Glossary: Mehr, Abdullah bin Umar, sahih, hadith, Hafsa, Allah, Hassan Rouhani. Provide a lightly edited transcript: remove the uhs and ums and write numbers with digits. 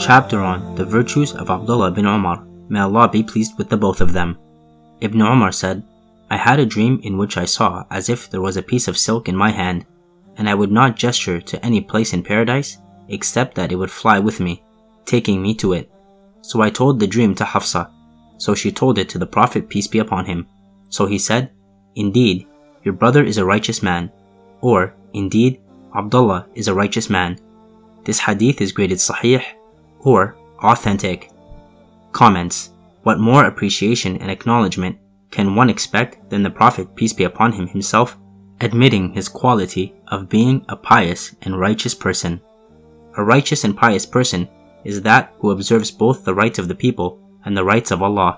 chapter on the virtues of Abdullah bin Umar, may Allah be pleased with the both of them. Ibn Umar said, I had a dream in which I saw as if there was a piece of silk in my hand, and I would not gesture to any place in paradise except that it would fly with me, taking me to it. So I told the dream to Hafsa, so she told it to the Prophet peace be upon him. So he said, Indeed, your brother is a righteous man, or indeed, Abdullah is a righteous man. This hadith is graded sahih, or authentic. Comments. What more appreciation and acknowledgement can one expect than the Prophet peace be upon him himself admitting his quality of being a pious and righteous person? A righteous and pious person is that who observes both the rights of the people and the rights of Allah,